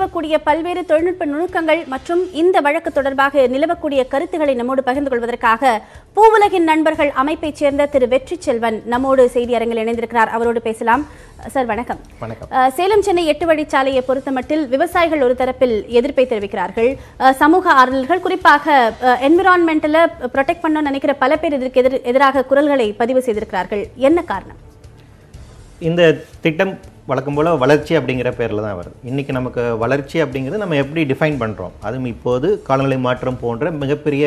நிலவக்கூடிய பல்வேறு தொழில்நுட்ப நுணுக்கங்கள் மற்றும் இந்த வழக்கு தொடர்பாக நிலவக்கூடிய கருத்துக்களை நம்மோடு பகிர்ந்து கொள்வதற்காக பூவுலகின் நண்பர்கள் அமைப்பைச் சேர்ந்த திரு வெற்றி செல்வன் நம்மோடு செய்தி அரங்கில் இணைந்திருக்கிறார். அவரோடு பேசலாம். சார் வணக்கம். சேலம் சென்னை 8 வழிச்சாலையை பொறுத்தமட்டில் விவசாயிகள் ஒரு தரப்பில் எதிர்ப்பை தெரிவிக்கிறார்கள். சமூக ஆர்வலர்கள் குறிப்பாக என்விரான்மெண்டல ப்ரொடெக்ட் பண்ண நினைக்கிற பல பேர் இதற்கு எதிராக குரல்களை பதிவு செய்திருக்கிறார்கள். என்ன காரணம்? இந்த திட்டம் வழக்கம் போல் வளர்ச்சி அப்படிங்கிற பேரில் தான் வருது. இன்றைக்கி நமக்கு வளர்ச்சி அப்படிங்கிறது நம்ம எப்படி டிஃபைன் பண்ணுறோம், அதுவும் இப்போது காலநிலை மாற்றம் போன்ற மிகப்பெரிய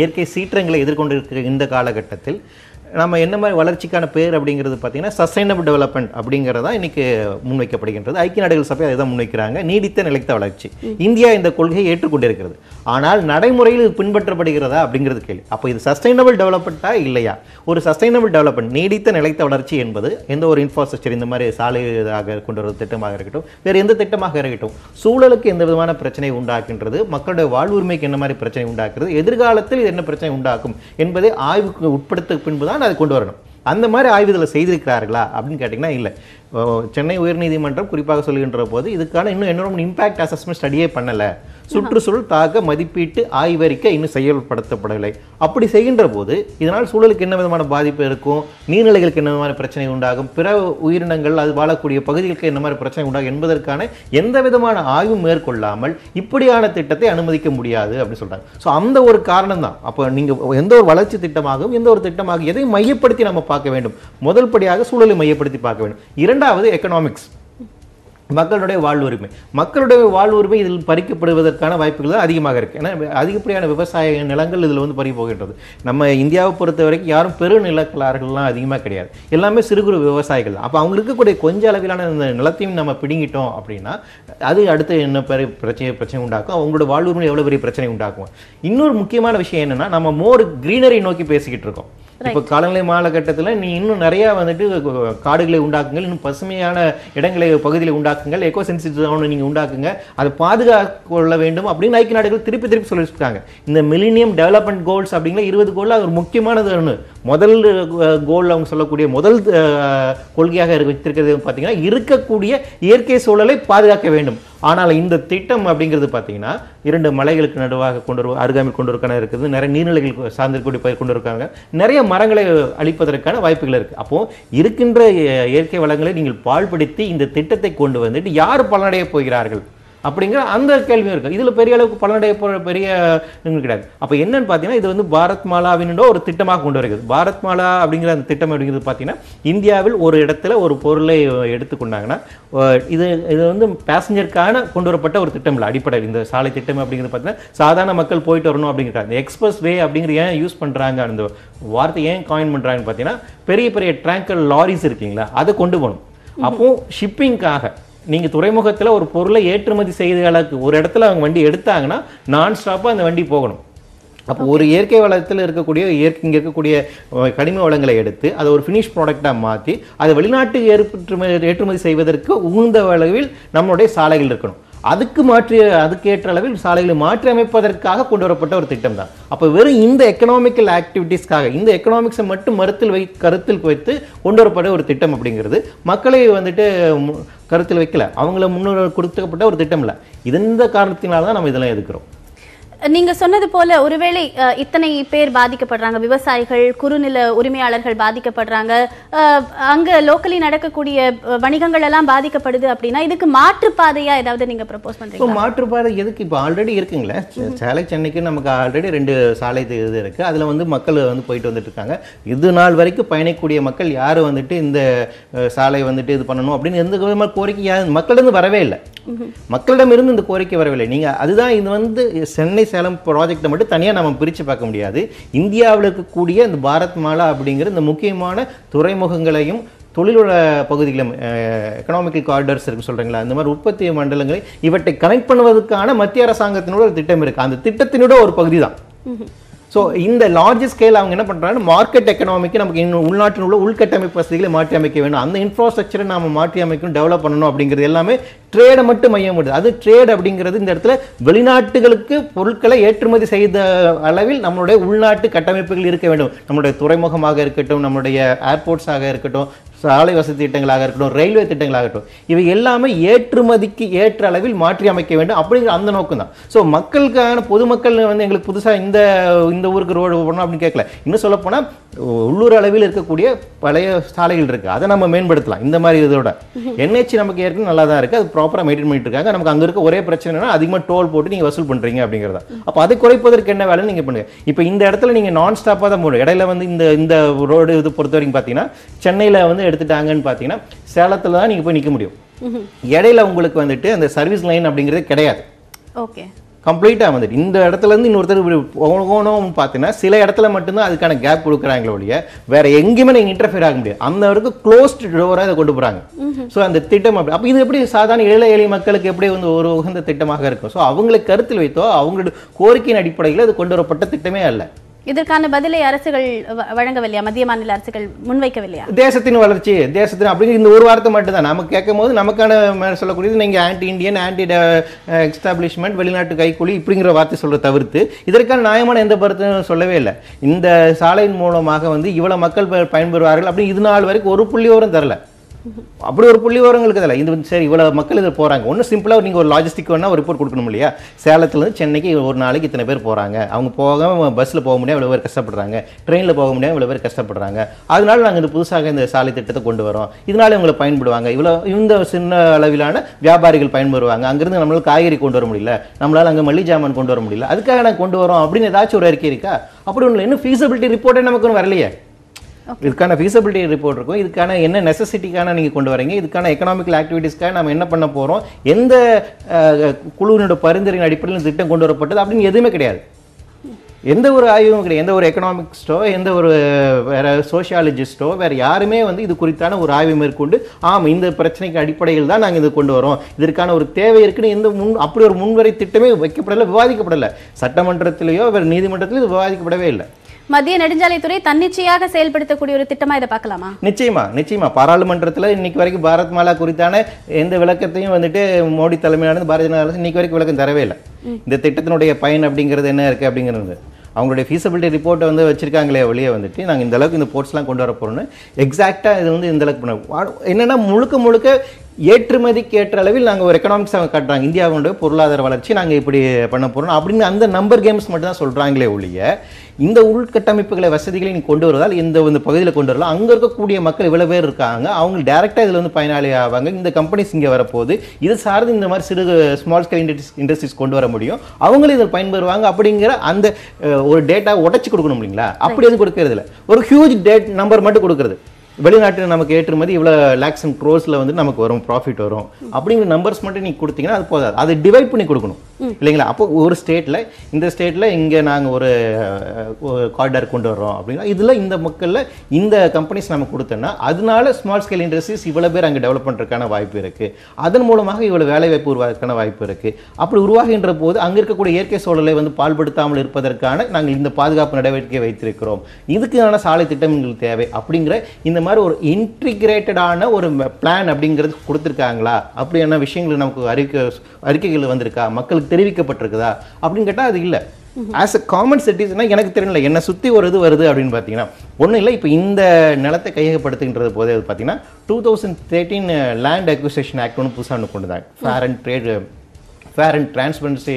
இயற்கை சீற்றங்களை எதிர்கொண்டு இருக்கிற இந்த காலகட்டத்தில் நம்ம என்ன மாதிரி வளர்ச்சிக்கான பேர் அப்படிங்கிறது பார்த்திங்கன்னா சஸ்டைனபிள் டெவலப்மெண்ட் அப்படிங்கிறதா இன்றைக்கி முன்வைக்கப்படுகின்றது. ஐக்கிய நாடுகள் சபை அதை தான் முன்வைக்கிறாங்க. நீடித்த நிலைத்த வளர்ச்சி. இந்தியா இந்த கொள்கையை ஏற்றுக்கொண்டிருக்கிறது. ஆனால் நடைமுறையில் இது பின்பற்றப்படுகிறதா அப்படிங்கிறது கேள்வி. அப்போ இது சஸ்டைனபிள் டெவலப்மெண்ட்டாக இல்லையா? ஒரு சஸ்டைனபிள் டெவலப்மெண்ட், நீடித்த நிலைத்த வளர்ச்சி என்பது எந்த ஒரு இன்ஃப்ராஸ்ட்ரக்சர், இந்த மாதிரி சாலை இதாக கொண்டு வர திட்டமாக இருக்கட்டும், வேறு எந்த திட்டமாக இருக்கட்டும், சூழலுக்கு எந்த விதமான பிரச்சனை உண்டாக்கின்றது, மக்களுடைய வாழ்வுரிமைக்கு என்ன மாதிரி பிரச்சனை உண்டாக்குறது, எதிர்காலத்தில் இது என்ன பிரச்சனை உண்டாக்கும் என்பதை ஆய்வுக்கு உட்படுத்த பின்பு தான் அதை கொண்டு வரணும். அந்த மாதிரி ஆய்வுதலை செய்திருக்கிறார்களா அப்படின்னு கேட்டிங்கன்னா இல்லை. சென்னை உயர்நீதிமன்றம் குறிப்பாக சொல்கின்ற போது இதுக்கான இன்னும் என்விரான்மென்ட் இம்பேக்ட் அசஸ்மெண்ட் ஸ்டடியே பண்ணலை, சுற்றுச்சூழல் தாக்க மதிப்பீட்டு ஆய்வறிக்கை இன்னும் செயல்படுத்தப்படவில்லை. அப்படி செய்கின்ற போது இதனால் சூழலுக்கு என்ன விதமான பாதிப்பு இருக்கும், நீர்நிலைகளுக்கு என்ன விதமான பிரச்சனை உண்டாகும், பிற உயிரினங்கள் அது வாழக்கூடிய பகுதிகளுக்கு என்ன மாதிரி பிரச்சனை உண்டாகும் என்பதற்கான எந்த விதமான ஆய்வு மேற்கொள்ளாமல் இப்படியான திட்டத்தை அனுமதிக்க முடியாது அப்படின்னு சொல்கிறாங்க. ஸோ அந்த ஒரு காரணம் தான். அப்போ நீங்கள் எந்த ஒரு வளர்ச்சி திட்டமாகவும் எந்த ஒரு திட்டமாகவும் எதை மையப்படுத்தி நம்ம பார்க்க வேண்டும்? முதல் படியாக சூழலை மையப்படுத்தி பார்க்க வேண்டும். இரண்டாவது எக்கனாமிக்ஸ், மக்களுடைய வாழ்வுரிமை. மக்களுடைய வாழ்வுரிமை இதில் பறிக்கப்படுவதற்கான வாய்ப்புகள் தான் அதிகமாக இருக்குது. ஏன்னா அதிகப்படியான விவசாய நிலங்கள் இதில் வந்து பறி போகின்றது. நம்ம இந்தியாவை பொறுத்த வரைக்கும் யாரும் பெரு நிலக்கலார்கள்லாம் அதிகமாக கிடையாது, எல்லாமே சிறு குறு விவசாயிகள் தான். அப்போ அவங்க இருக்கக்கூடிய கொஞ்ச அளவிலான இந்த நிலத்தையும் நம்ம பிடுங்கிட்டோம் அப்படின்னா அது அடுத்து என்ன பெரிய பிரச்சனை உண்டாக்கும், அவங்களோட வாழ்வுரிமை எவ்வளோ பெரிய பிரச்சனை உண்டாக்கும். இன்னொரு முக்கியமான விஷயம் என்னென்னா, நம்ம மோர் க்ரீனரி நோக்கி பேசிக்கிட்டு இருக்கோம். இப்போ காலநிலை மாலகட்டத்தில் நீ இன்னும் நிறையா வந்துட்டு காடுகளை உண்டாக்குங்கள், இன்னும் பசுமையான இடங்களை பகுதியில் உண்டாக்குங்கள், எக்கோ சென்சிட்டிவான நீங்கள் உண்டாக்குங்க, அதை பாதுகாக்க வேண்டும் அப்படின்னு ஐக்கிய நாடுகள் திருப்பி திருப்பி சொல்லியிருக்காங்க. இந்த மில்லினியம் டெவலப்மெண்ட் கோல்ஸ் அப்படிங்கிற 20 கோல் அது ஒரு முக்கியமானது. ஒன்று முதல் கோல் அவங்க சொல்லக்கூடிய முதல் கொள்கையாக வைத்திருக்கிறது பார்த்தீங்கன்னா இருக்கக்கூடிய இயற்கை சூழலை பாதுகாக்க வேண்டும். ஆனால் இந்த திட்டம் அப்படிங்கிறது பார்த்தீங்கன்னா 2 மலைகளுக்கு நடுவாக கொண்டு வரும் அருகாமல் கொண்டு இருக்கான இருக்குது, நிறைய நீர்நிலைகள் சார்ந்திருக்கூடிய பயிர் கொண்டு இருக்காங்க, நிறைய மரங்களை அழிப்பதற்கான வாய்ப்புகள் இருக்குது. அப்போது இருக்கின்ற இயற்கை வளங்களை நீங்கள் பாழ்படுத்தி இந்த திட்டத்தை கொண்டு வந்துட்டு யார் பலனடைய போகிறார்கள் அப்படிங்கிற அந்த கேள்வியும் இருக்குது. இதில் பெரிய அளவுக்கு பலனடைய போகிற பெரிய கிடையாது. அப்போ என்னென்னு பார்த்தீங்கன்னா இது வந்து பாரத் மாலா அப்படின்ற ஒரு திட்டமாக கொண்டு வருகிறது. பாரத் மாலா அப்படிங்கிற அந்த திட்டம் அப்படிங்கிறது பார்த்தீங்கன்னா இந்தியாவில் ஒரு இடத்துல ஒரு பொருளை எடுத்துக்கொண்டாங்கன்னா இது இது வந்து பேசஞ்சருக்கான கொண்டு வரப்பட்ட ஒரு திட்டம் இல்லை. அடிப்படையில் இந்த சாலை திட்டம் அப்படிங்கிறது பார்த்தீங்கன்னா சாதாரண மக்கள் போயிட்டு வரணும் அப்படிங்கிறாங்க. இந்த எக்ஸ்பிரஸ் வே அப்படிங்கிற ஏன் யூஸ் பண்ணுறாங்க, அந்த வார்த்தை ஏன் காயின் பண்ணுறாங்கன்னு பார்த்தீங்கன்னா பெரிய பெரிய ட்ராங்கர் லாரிஸ் இருக்குங்களா, அதை கொண்டு போகணும். அப்போது ஷிப்பிங்காக நீங்கள் துறைமுகத்தில் ஒரு பொருளை ஏற்றுமதி செய்த அளவுக்கு ஒரு இடத்துல அவங்க வண்டி எடுத்தாங்கன்னா நான் ஸ்டாப்பாக அந்த வண்டி போகணும். அப்போ ஒரு இயற்கை வளத்தில் இருக்கக்கூடிய இங்கே இருக்கக்கூடிய கனிம வளங்களை எடுத்து அதை ஒரு ஃபினிஷ் ப்ராடக்டாக மாற்றி அதை வெளிநாட்டு ஏற்றுமதி செய்வதற்கு உகந்த அளவில் நம்மளுடைய சாலைகள் இருக்கணும். அதுக்கேற்ற அளவில் சாலைகளை மாற்றி அமைப்பதற்காக கொண்டு வரப்பட்ட ஒரு திட்டம் தான். அப்போ வெறும் இந்த எக்கனாமிக்கல் ஆக்டிவிட்டீஸ்க்காக இந்த எக்கனாமிக்ஸை மட்டும் கருத்தில் வைத்து கொண்டு வரப்பட்ட ஒரு திட்டம் அப்படிங்கிறது மக்களை வந்துட்டு கருத்தில் வைக்கல, அவங்கள முன்னோர் கொடுக்கப்பட்ட ஒரு திட்டம் இல்லை. இந்த காரணத்தினால தான் நம்ம இதெல்லாம் எதிர்க்கிறோம். நீங்க சொன்னது போல ஒருவேளை இத்தனை பேர் பாதிக்கப்படுறாங்க, விவசாயிகள், குறுநில உரிமையாளர்கள் பாதிக்கப்படுறாங்க, அங்க லோக்கலி நடக்கக்கூடிய வணிகங்கள் எல்லாம் பாதிக்கப்படுது அப்படின்னா இதுக்கு மாற்றுப்பாதையா ஏதாவது நீங்க ப்ரப்போஸ் பண்றீங்க? மாற்றுப்பாதை எதுக்கு? இப்போ ஆல்ரெடி இருக்குங்களே சாலை சென்னைக்கு நமக்கு ஆல்ரெடி 2 சாலை இது இருக்கு, அதுல வந்து மக்கள் வந்து போயிட்டு வந்துட்டு இருக்காங்க. இது நாள் வரைக்கும் பயணிக்கக்கூடிய மக்கள் யாரும் வந்துட்டு இந்த சாலை வந்துட்டு இது பண்ணணும் அப்படின்னு எந்த விதமான கோரிக்கை மக்களிடம் வரவே இல்லை, மக்களிடமிருந்து இந்த கோரிக்கை வரவில்லை. நீங்கள் அதுதான் இது வந்து சென்னை சேலம் ப்ராஜெக்டை மட்டும் தனியாக நம்ம பிரித்து பார்க்க முடியாது. இந்தியாவில் இருக்கக்கூடிய இந்த பாரத் மாலா அப்படிங்கிற இந்த முக்கியமான துறைமுகங்களையும் தொழிலோட பகுதிகளும் எக்கனாமிக்கல் காரிடர்ஸ் இருக்குன்னு சொல்கிறீங்களா, இந்த மாதிரி உற்பத்தி மண்டலங்களை இவற்றை கனெக்ட் பண்ணுவதற்கான மத்திய அரசாங்கத்தினோட ஒரு திட்டம் இருக்குது. அந்த திட்டத்தினோட ஒரு பகுதி தான். ஸோ இந்த லார்ஜ் ஸ்கேல் அவங்க என்ன பண்ணுறாங்க, மார்க்கெட் எக்கனாமிக்கு நமக்கு இன்னும் உள்நாட்டில் உள்ள உள்கட்டமைப்பு வசதிகளை மாற்றி அமைக்க வேண்டும், அந்த இன்ஃப்ராஸ்ட்ரக்சரை நம்ம மாற்றி அமைக்கணும், டெவலப் பண்ணணும் அப்படிங்கிறது எல்லாமே ட்ரேடை மட்டும் மையம் பண்ணுது. அது ட்ரேட் அப்படிங்கிறது இந்த இடத்துல வெளிநாட்டுகளுக்கு பொருட்களை ஏற்றுமதி செய்த அளவில் நம்மளுடைய உள்நாட்டு கட்டமைப்புகள் இருக்க வேண்டும். நம்மளுடைய துறைமுகமாக இருக்கட்டும், நம்மளுடைய ஏர்போர்ட்ஸாக இருக்கட்டும், சாலை வசதி திட்டங்களாக இருக்கட்டும், ரயில்வே திட்டங்களாக இருக்கட்டும், இவை எல்லாமே ஏற்றுமதிக்கு ஏற்ற அளவில் மாற்றி அமைக்க வேண்டும் அப்படிங்கிற அந்த நோக்கம் தான். ஸோ மக்களுக்கான பொதுமக்கள் வந்து எங்களுக்கு புதுசாக இந்த இந்த ஊருக்கு ரோடு போடணும் அப்படின்னு கேட்கல. இன்னும் சொல்லப்போனால் உள்ளூர் அளவில் இருக்கக்கூடிய பழைய சாலைகள் இருக்குது, அதை நம்ம மேம்படுத்தலாம். இந்த மாதிரி இதோட என்ஹெச் நமக்கு ஏற்கனவே நல்லா தான் இருக்குது, அது ப்ராப்பராக மெயின்டைன் பண்ணிட்டு இருக்காங்க. நமக்கு அங்கே இருக்க ஒரே பிரச்சனைனா அதிகமாக டோல் போட்டு நீங்கள் வசூல் பண்ணுறீங்க அப்படிங்கிறதா. அப்போ அதை குறைப்பதற்கு என்ன வேலைன்னு நீங்கள் பண்ணுங்கள். இப்போ இந்த இடத்துல நீங்கள் நான் ஸ்டாப்பாக தான் போகணும். இடையில வந்து இந்த இந்த ரோடு இது பொறுத்த வரைக்கும் பார்த்தீங்கன்னா சென்னையில் வந்து எடுத்துட்டாங்கன்னு பார்த்தீங்கன்னா சேலத்தில் தான் நீங்கள் போய் நிற்க முடியும். இடையில உங்களுக்கு வந்துட்டு அந்த சர்வீஸ் லைன் அப்படிங்கிறது கிடையாது. ஓகே, கம்ப்ளீட்டாக வந்துட்டு இந்த இடத்துலேருந்து இன்னொருத்தர் இப்படி போகணும்னு பார்த்தீங்கன்னா சில இடத்துல மட்டும்தான் அதுக்கான கேப் கொடுக்குறாங்களோடைய வேறு எங்கேயுமே நீங்கள் இன்டர்ஃபியர் ஆக முடியாது. அந்த வரைக்கும் க்ளோஸ்டு டோராக அதை கொண்டு போகிறாங்க. ஸோ அந்த திட்டம் அப்படி அப்போ இது எப்படி சாதாரண ஏழை எளிய மக்களுக்கு எப்படி வந்து ஒரு உகந்த திட்டமாக இருக்கும்? ஸோ அவங்களை கருத்தில் வைத்தோ அவங்களோட கோரிக்கையின் அடிப்படையில் அது கொண்டு வரப்பட்ட திட்டமே அல்ல. இதற்கான பதிலை அரசுகள் வழங்கவில்லையா? மத்திய மாநில அரசுகள் முன்வைக்கவில்லையா? தேசத்தின் வளர்ச்சி தேசத்தின் அப்படிங்கிற இந்த ஒரு வார்த்தை மட்டும்தான் நம்ம கேட்கும் போது நமக்கான சொல்லக்கூடியது நீங்கள் ஆன்டி இண்டியன், ஆன்டி எக்ஸ்டாப்ளிஷ்மெண்ட், வெளிநாட்டு கைக்கூலி இப்படிங்கிற வார்த்தை சொல்கிற தவிர்த்து இதற்கான நியாயமான எந்த கருத்தும் சொல்லவே இல்லை. இந்த சாலையின் மூலமாக வந்து இவ்வளோ மக்கள் பயன்பெறுவார்கள் அப்படின்னு இது நாள் வரைக்கும் ஒரு புள்ளி விவரம் தரல. அப்படி ஒரு புள்ளி விவரங்களுக்கு அதில் இந்த சரி இவ்வளோ மக்கள் இதில் போகிறாங்க. ஒன்றும் சிம்பிளாக நீங்கள் ஒரு லாஜிஸ்டிக் வேணால் ஒரு ரிப்போர்ட் கொடுக்கணும் இல்லையா? சேலத்துலேருந்து சென்னைக்கு ஒரு நாளைக்கு இத்தனை பேர் போகிறாங்க, அவங்க போக பஸ்ஸில் போக முடியாது, இவ்வளோ பேர் கஷ்டப்படுறாங்க, ட்ரெயினில் போக முடியாது, இவ்வளோ பேர் கஷ்டப்படுறாங்க, அதனால நாங்கள் இந்த புதுசாக இந்த சாலை திட்டத்தை கொண்டு வரோம், இதனால இவங்களை பயன்படுவாங்க, இவ்வளோ இந்த சின்ன அளவிலான வியாபாரிகள் பயன்பெறுவாங்க, அங்கேருந்து நம்மளால் காய்கறி கொண்டு வர முடியல, நம்மளால் அங்கே மல்லிகை ஜாமான் கொண்டு வர முடியல, அதுக்காக நாங்கள் கொண்டு வரோம் அப்படின்னு ஏதாச்சும் ஒரு அறிக்கை இருக்கா? அப்படி ஒன்றும் இன்னும் ஃபீஸபிலிட்டி ரிப்போர்ட்டே நமக்கு ஒன்றும் வரலையே. இதுக்கான ஃபீஸபிலிட்டி ரிப்போர்ட் இருக்கும், இதுக்கான என்ன நெசசிட்டிக்கான நீங்கள் கொண்டு வரீங்க, இதுக்கான எக்கனாமிக்கல் ஆக்டிவிட்டீஸ்க்காக நம்ம என்ன பண்ண போகிறோம், எந்த குழுவினோட பரிந்துரையின் அடிப்படையில் திட்டம் கொண்டு வரப்பட்டது அப்படின்னு எதுவுமே கிடையாது. எந்த ஒரு ஆய்வும் கிடையாது, எந்த ஒரு எக்கனாமிக்ஸ்டோ எந்த ஒரு வேறு சோஷியாலஜிஸ்ட்டோ வேறு யாருமே வந்து இது குறித்தான ஒரு ஆய்வு மேற்கொண்டு ஆம் இந்த பிரச்சனைக்கு அடிப்படையில் தான் நாங்கள் இது கொண்டு வரோம், இதற்கான ஒரு தேவை இருக்குன்னு எந்த முன் அப்படி ஒரு முன்வரை திட்டமே வைக்கப்படலை, விவாதிக்கப்படலை, சட்டமன்றத்திலேயோ வேறு நீதிமன்றத்திலோ இது விவாதிக்கப்படவே இல்லை. மத்திய நெடுஞ்சாலைத்துறை தன்னிச்சையாக செயல்படுத்தக்கூடிய ஒரு திட்டமா இதை பார்க்கலாமா? நிச்சயமா, நிச்சயமா. பாராளுமன்றத்தில் இன்னைக்கு வரைக்கும் பாரத் மாலா குறித்தான எந்த விளக்கத்தையும் வந்துட்டு மோடி தலைமையிலான பாரதிய ஜனதா அரசு இன்னைக்கு வரைக்கும் விளக்கம் தரவே இல்லை. இந்த திட்டத்தினுடைய பயன் அப்படிங்கிறது என்ன இருக்குது அப்படிங்கிறது அவங்களுடைய ஃபீஸபிலிட்டி ரிப்போர்ட்டை வந்து வச்சுருக்காங்களே வெளியே வந்துட்டு நாங்கள் இந்தளவுக்கு இந்த போர்ட்ஸ்லாம் கொண்டு வர போகிறோன்னு எக்ஸாக்டாக இது வந்து இந்தளவுக்கு பண்ணுவோம் என்னென்னா முழுக்க முழுக்க ஏற்றுமதிக்கு ஏற்ற அளவில் நாங்கள் ஒரு எக்கனாமிக்ஸாக காட்டுறாங்க, இந்தியாவுடைய பொருளாதார வளர்ச்சி நாங்கள் இப்படி பண்ண போகிறோம் அப்படின்னு அந்த நம்பர் கேம்ஸ் மட்டும் தான் சொல்கிறாங்களே ஒழிய இந்த உள்கட்டமைப்புகளை வசதிகளை நீங்கள் கொண்டு வருவதால் இந்த இந்த பகுதியில் கொண்டு வரலாம், அங்கே இருக்கக்கூடிய மக்கள் இவ்வளோ பேர் இருக்காங்க, அவங்க டேரெக்டாக இதில் வந்து பயனாளி ஆவாங்க, இந்த கம்பெனிஸ் இங்கே வரப்போகுது, இது சார்ந்து இந்த மாதிரி சிறு ஸ்மால் ஸ்கேல் இண்டஸ்ட்ரீஸ் கொண்டு வர முடியும், அவங்களும் இதில் பயன்பெறுவாங்க அப்படிங்கிற அந்த ஒரு டேட்டா உடச்சி கொடுக்கணும் இல்லைங்களா? அப்படி எதுவும் கொடுக்கறது இல்லை, ஒரு ஹியூஜ் டேட் நம்பர் மட்டும் கொடுக்குறது. வெளிநாட்டில் நமக்கு ஏற்றுமதி இவ்வளோ லேக்ஸ் அண்ட் க்ரோஸில் வந்து நமக்கு வரும் ப்ராஃபிட் வரும் அப்படிங்கிற நம்பர்ஸ் மட்டும் நீங்கள் கொடுத்தீங்கன்னா அது போதாது, அது டிவைட் பண்ணி கொடுக்கணும் இல்லைங்களா? அப்போ ஒரு ஸ்டேட்டில் இந்த ஸ்டேட்டில் இங்கே நாங்கள் ஒரு காரிடார் கொண்டு வர்றோம் அப்படின்னா இதில் இந்த மக்களில் இந்த கம்பெனிஸ் நம்ம கொடுத்தோன்னா அதனால ஸ்மால் ஸ்கேல் இண்டஸ்ட்ரீஸ் இவ்வளோ பேர் அங்கே டெவலப் பண்ணுறதுக்கான வாய்ப்பு இருக்குது, அதன் மூலமாக இவ்வளோ வேலைவாய்ப்பு உருவாக்குறதுக்கான வாய்ப்பு இருக்குது, அப்படி உருவாகின்ற போது அங்கே இருக்கக்கூடிய இயற்கை சூழலை வந்து பால்படுத்தாமல் இருப்பதற்கான நாங்கள் இந்த பாதுகாப்பு நடவடிக்கை வைத்திருக்கிறோம், இதுக்கான சாலை திட்டம் எங்களுக்கு தேவை அப்படிங்கிற இந்த மாதிரி ஒரு இன்டிகிரேட்டடான ஒரு பிளான் அப்படிங்கிறது கொடுத்துருக்காங்களா? அப்படியான விஷயங்கள் நமக்கு அறிக்கைகள் வந்திருக்கா? மக்களுக்கு தெரிவிக்கப்பட்டிருக்குதா அப்படின்னு கேட்டால் அது இல்லை. ஆஸ் அ காமன் சிட்டிசனா எனக்கு தெரியல என்னை சுற்றி ஒரு இது வருது அப்படின்னு பார்த்தீங்கன்னா ஒன்றும் இல்லை. இப்போ இந்த நிலத்தை கையகப்படுத்துகின்றது போதே அது பார்த்தீங்கன்னா 2013 லேண்ட் அக்விசேஷன் ஆக்ட் ஒன்று புதுசாக ஒன்று கொண்டு தான் fair and transparency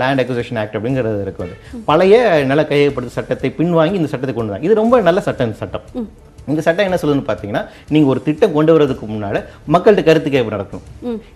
land acquisition act அப்படிங்கிறது இருக்குது. பழைய நில கையகப்படுத்தும் சட்டத்தை பின்வாங்கி இந்த சட்டத்தை கொண்டு தான். இது ரொம்ப நல்ல சட்டம். இந்த சட்டம் இந்த சட்டம் என்ன சொல்லுதுன்னு பார்த்தீங்கன்னா நீங்கள் ஒரு திட்டம் கொண்டு வரதுக்கு முன்னால் மக்கள்கிட்ட கருத்து கேட்பு நடக்கணும்.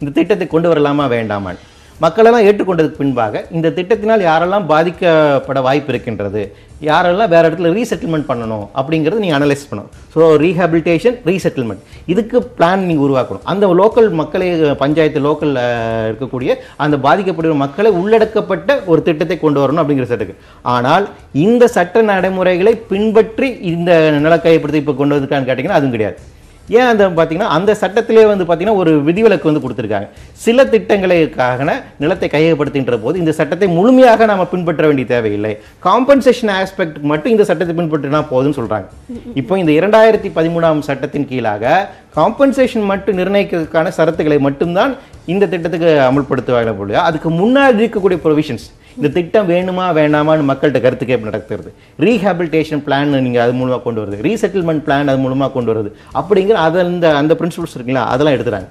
இந்த திட்டத்தை கொண்டு வரலாமா வேண்டாமான்னு மக்களெல்லாம் ஏற்றுக்கொண்டதுக்கு பின்பாக இந்த திட்டத்தினால் யாரெல்லாம் பாதிக்கப்பட வாய்ப்பு இருக்கின்றது, யாரெல்லாம் வேறு இடத்துல ரீசெட்டில்மெண்ட் பண்ணணும் அப்படிங்கிறது நீங்கள் அனலைஸ் பண்ணணும். ஸோ ரீஹாபிலிட்டேஷன் ரீசெட்டில்மெண்ட் இதுக்கு பிளான் நீங்கள் உருவாக்கணும். அந்த லோக்கல் மக்களை பஞ்சாயத்து லோக்கலில் இருக்கக்கூடிய அந்த பாதிக்கப்படுகிற மக்களை உள்ளடக்கப்பட்ட ஒரு திட்டத்தை கொண்டு வரணும் அப்படிங்கிற சட்டத்துக்கு. ஆனால் இந்த சட்ட நடைமுறைகளை பின்பற்றி இந்த நில கையப்படுத்தி இப்போ கொண்டு வந்திருக்கான்னு கேட்டிங்கன்னா அதுவும் கிடையாது. ஏன் அந்த பார்த்தீங்கன்னா அந்த சட்டத்திலே வந்து பார்த்தீங்கன்னா ஒரு விதிவிலக்கு வந்து கொடுத்துருக்காங்க. சில திட்டங்களுக்காக நிலத்தை கையகப்படுத்துகின்ற போது இந்த சட்டத்தை முழுமையாக நம்ம பின்பற்ற வேண்டிய தேவையில்லை, காம்பன்சேஷன் ஆஸ்பெக்ட் மட்டும் இந்த சட்டத்தை பின்பற்றினா போதும்னு சொல்கிறாங்க. இப்போ இந்த 2013 சட்டத்தின் கீழாக காம்பன்சேஷன் மட்டும் நிர்ணயிக்கிறதுக்கான சரத்துக்களை மட்டும்தான் இந்த திட்டத்துக்கு அமல்படுத்துவாங்க. அதுக்கு முன்னாடி இருக்கக்கூடிய ப்ரொவிஷன்ஸ் இந்த திட்டம் வேணுமா வேண்டாமான்னு மக்கள்கிட்ட கருத்து கேட்பு நடக்கிறது. ரீஹாபிலிட்டேஷன் பிளான் நீங்கள் அது மூலமாக கொண்டு வருது, ரீசெட்டில்மெண்ட் பிளான் அது மூலமாக கொண்டு வருது அப்படிங்கிற அதில் இந்த அந்த பிரின்சிபல்ஸ் இருக்குங்களா அதெல்லாம் எடுத்துகிறாங்க.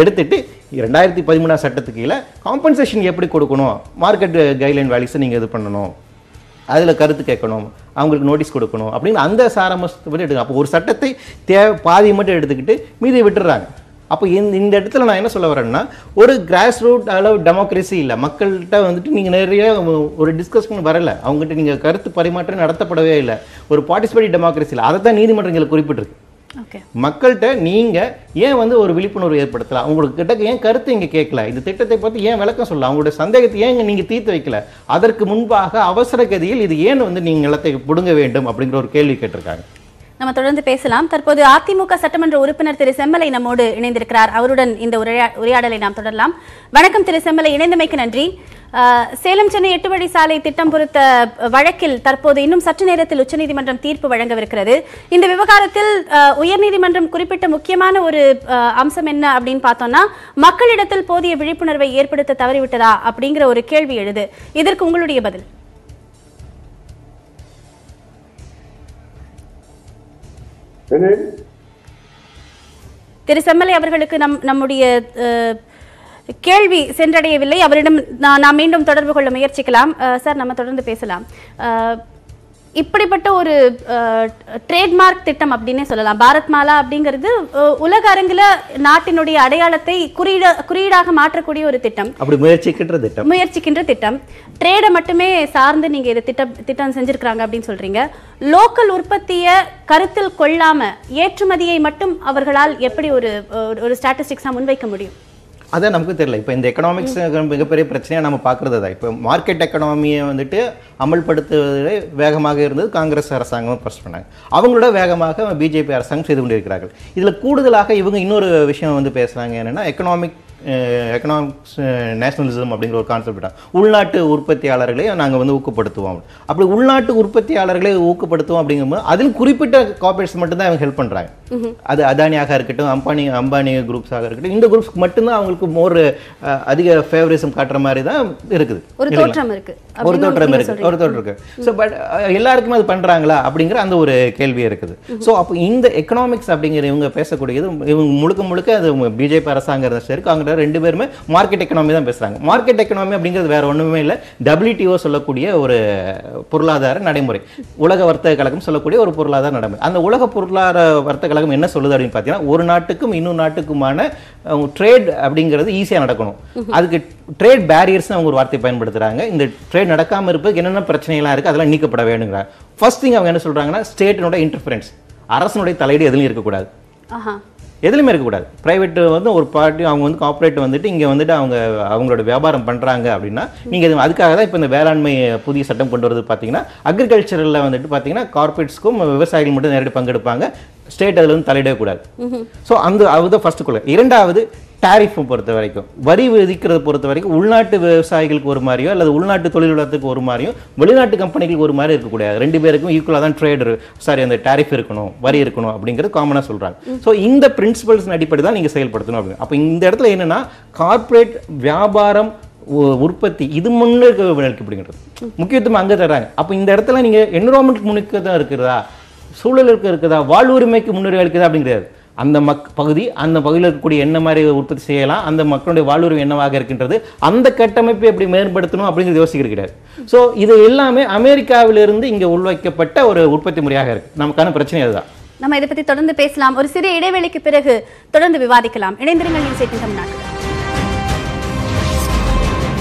எடுத்துட்டு 2013 சட்டத்துக்கு கீழே காம்பன்சேஷன் எப்படி கொடுக்கணும், மார்க்கெட் கைட்லைன் வேல்யூஸை நீங்கள் இது பண்ணணும், அதில் கருத்து கேட்கணும், அவங்களுக்கு நோட்டீஸ் கொடுக்கணும் அப்படின்னு அந்த சாரம்சத்தை பற்றி எடுக்க. அப்போ ஒரு சட்டத்தை பாதி மட்டும் எடுத்துக்கிட்டு மீதியை விட்டுடுறாங்க. அப்போ இந்த இடத்துல நான் என்ன சொல்ல வரேன்னா, ஒரு கிராஸ் ரூட் அளவு டெமோக்ரஸி இல்லை. மக்கள்கிட்ட வந்துட்டு நீங்கள் நிறைய ஒரு டிஸ்கஷன் வரலை, அவங்ககிட்ட நீங்கள் கருத்து பரிமாற்றம் நடத்தப்படவே இல்லை, ஒரு பார்ட்டிசிபேட்டிவ் டெமோக்ரஸி இல்லை. அதை தான் நீதிமன்றங்கள் குறிப்பிட்டிருக்கு. மக்கள்கிட்ட நீங்கள் ஏன் வந்து ஒரு விழிப்புணர்வு ஏற்படுத்தலாம், உங்களுக்கு கிட்ட ஏன் கருத்து இங்கே கேட்கல, இந்த திட்டத்தை பற்றி ஏன் விளக்கம் சொல்லலாம், அவங்களுடைய சந்தேகத்தை ஏன் நீங்கள் தீர்த்து வைக்கல, அதற்கு முன்பாக அவசர கதியில் இது ஏன் வந்து நீங்கள் நிலத்தை பிடுங்க வேண்டும் அப்படிங்கிற ஒரு கேள்வி கேட்டிருக்காங்க. நம்ம தொடர்ந்து பேசலாம். தற்போது அதிமுக சட்டமன்ற உறுப்பினர் திரு செம்மலை நம்மோடு இணைந்திருக்கிறார். அவருடன் இந்த உரையாடலை நாம் தொடரலாம். வணக்கம் திரு செம்மலை, இணைந்தமைக்கு நன்றி. சேலம் சென்னை 8 வழி சாலை திட்டம் குறித்த வழக்கில் தற்போது இன்னும் சற்று நேரத்தில் உச்சநீதிமன்றம் தீர்ப்பு வழங்கவிருக்கிறது. இந்த விவகாரத்தில் உயர்நீதிமன்றம் குறிப்பிட்ட முக்கியமான ஒரு அம்சம் என்ன அப்படின்னு பார்த்தோம்னா, மக்களிடத்தில் போதிய விழிப்புணர்வை ஏற்படுத்த தவறிவிட்டதா அப்படிங்கிற ஒரு கேள்வி எழுது. இதற்கு உங்களுடைய பதில்? திரு செம்மலை அவர்களுக்கு நம்முடைய கேள்வி சென்றடையவில்லை. அவரிடம் நான் மீண்டும் தொடர்பு கொள்ள முயற்சிக்கலாம். சார், நம்ம தொடர்ந்து பேசலாம். இப்படிப்பட்ட ஒரு ட்ரேட்மார்க் திட்டம் அப்படின்னே சொல்லலாம். பாரத் மாலா அப்படிங்கிறது உலக அரங்கில் நாட்டினுடைய அடையாளத்தை குறியீடாக மாற்றக்கூடிய ஒரு திட்டம், அப்படி முயற்சிக்கின்ற திட்டம். ட்ரேடை மட்டுமே சார்ந்து நீங்கள் இது திட்டம் செஞ்சுருக்கிறாங்க அப்படின்னு சொல்கிறீங்க. லோக்கல் உற்பத்தியை கருத்தில் கொள்ளாமல் ஏற்றுமதியை மட்டும் அவர்களால் எப்படி ஒரு ஸ்டாட்டிஸ்டிக்ஸாக முன்வைக்க முடியும்? அதான் நமக்கு தெரியல. இப்போ இந்த எக்கனாமிக்ஸ் மிகப்பெரிய பிரச்சனையாக நம்ம பார்க்குறது தான். இப்போ மார்க்கெட் எக்கனாமியை வந்துட்டு அமல்படுத்துவதில் வேகமாக இருந்தது காங்கிரஸ் அரசாங்கம் ஃபர்ஸ்ட் பண்ணாங்க, அவங்களோட வேகமாக பிஜேபி அரசாங்கம் செய்து கொண்டிருக்கிறார்கள். இதில் கூடுதலாக இவங்க இன்னொரு விஷயம் வந்து பேசுகிறாங்க என்னென்னா, எக்கனாமிக்ஸ் நேஷனலிசம் அப்படிங்கிற ஒரு கான்செப்ட், உள்நாட்டு உற்பத்தியாளர்களையும் நாங்கள் வந்து ஊக்கப்படுத்துவோம். அப்படி உள்நாட்டு உற்பத்தியாளர்களை ஊக்கப்படுத்துவோம் அப்படிங்கும்போது அதில் குறிப்பிட்ட கார்பரேட்ஸ் மட்டும்தான் அவங்க ஹெல்ப் பண்ணுறாங்க. அது அதானியாக இருக்கட்டும், அம்பானி குரூப்ஸாக இருக்கட்டும், இந்த குரூப்ஸ்க்கு மட்டும்தான் அவங்களுக்கு மோர் அதிக ஃபேவரிசம் காட்டுற மாதிரி தான் இருக்குது. ஒரு தோற்றம் இருக்குது. ஸோ பட் எல்லாருக்குமே அது பண்ணுறாங்களா அப்படிங்கிற அந்த ஒரு கேள்வி இருக்குது. ஸோ அப்போ இந்த எக்கனாமிக்ஸ் அப்படிங்கிற இவங்க பேசக்கூடியது இவங்க முழுக்க அது பிஜேபி அரசாங்கம் சரி காங்கிரஸ் ரெண்டு பேருமே மார்க்கெட் எக்கனாமி தான் பேசுறாங்க. மார்க்கெட் எக்கனாமி அப்படிங்கிறது வேற ஒண்ணுமே இல்ல, WTO சொல்லக்கூடிய ஒரு பொருளாதார நடைமுறை, உலக வர்த்தக கழகம் சொல்லக்கூடிய ஒரு பொருளாதார நடைமுறை. அந்த உலக பொருளாதார வர்த்தக கழகம் என்ன சொல்லுது அப்படின்னு பார்த்தீங்கன்னா, ஒரு நாட்டுக்கும் இன்னொரு நாட்டுக்குமான ட்ரேட் அப்படிங்கிறது ஈஸியாக நடக்கணும், அதுக்கு ட்ரேட் பேரியர்ஸ் அவங்க ஒரு வார்த்தையை பயன்படுத்துறாங்க. இந்த ட்ரேட் நடக்காம இருப்பதுக்கு என்னென்ன பிரச்சனைகள்லாம் இருக்கு அதெல்லாம் நீக்கப்பட வேணுங்கிறாங்க. ஃபர்ஸ்ட் திங் அவங்க என்ன சொல்றாங்கன்னா, ஸ்டேட்டினோட இன்டர்ஃபரன்ஸ், அரசனுடைய தலையீடு எதுலையும் இருக்கக்கூடாது, எதுலையுமே இருக்கக்கூடாது. ப்ரைவேட்டு வந்து ஒரு பார்ட்டி அவங்க வந்து கார்ப்பரேட் வந்துட்டு இங்கே வந்துட்டு அவங்களோட வியாபாரம் பண்ணுறாங்க அப்படின்னா நீங்கள் அதுக்காக தான் இப்போ இந்த வேளாண்மை புதிய சட்டம் கொண்டு வரது. பார்த்தீங்கன்னா அக்ரிகல்ச்சரில் வந்துட்டு பார்த்தீங்கன்னா கார்ப்பரேட்ஸ்க்கும் விவசாயிகள் மட்டும் நேரடி பங்கெடுப்பாங்க, ஸ்டேட் அதில் வந்து தலையிடக்கூடாது. ஸோ அதுதான் ஃபர்ஸ்ட் கொள்ள. இரண்டாவது டாரிஃபை பொறுத்த வரைக்கும், வரி விதிக்கிறத பொறுத்த வரைக்கும் உள்நாட்டு விவசாயிகளுக்கு ஒரு மாதிரியோ அல்லது உள்நாட்டு தொழில் வளத்துக்கு ஒரு மாதிரியும் வெளிநாட்டு கம்பெனிகளுக்கு ஒரு மாதிரி இருக்கக்கூடாது. ரெண்டு பேருக்கும் ஈக்குவலாக தான் அந்த டாரிஃப் இருக்கணும், வரி இருக்கணும் அப்படிங்கிறது காமனாக சொல்கிறாங்க. ஸோ இந்த பிரின்சிபல்ஸ் அடிப்படை தான் நீங்கள் செயல்படுத்தணும் அப்படின்னு. அப்போ இந்த இடத்துல என்னென்னா, கார்ப்பரேட் வியாபாரம் உற்பத்தி இது முன்னெடுக்க அப்படிங்கிறது முக்கியத்துவம் அங்கே தர்றாங்க. அப்போ இந்த இடத்துல நீங்கள் என்விரான்மெண்ட் முன்னுக்கு தான் இருக்கிறதா, சூழலுக்கு இருக்குதா, வாழ்வுரிமைக்கு முன்னுரிமை இருக்குதா அப்படிங்கிறது. அந்த பகுதி அந்த பகுதியில் இருக்கக்கூடிய என்ன மாதிரி உற்பத்தி செய்யலாம், அந்த மக்களுடைய வாழ்வுரிமை என்னவாக இருக்கின்றது, அந்த கட்டமைப்பை எப்படி மேம்படுத்தணும் அப்படிங்கிறது யோசிக்கிறார். ஸோ இது எல்லாமே அமெரிக்காவிலிருந்து இங்கே உள்வைக்கப்பட்ட ஒரு உற்பத்தி முறையாக இருக்குது. நமக்கான பிரச்சனை அதுதான். நம்ம இதை பற்றி தொடர்ந்து பேசலாம். ஒரு சிறிய இடைவெளிக்கு பிறகு தொடர்ந்து விவாதிக்கலாம். இணைந்திருங்கள்.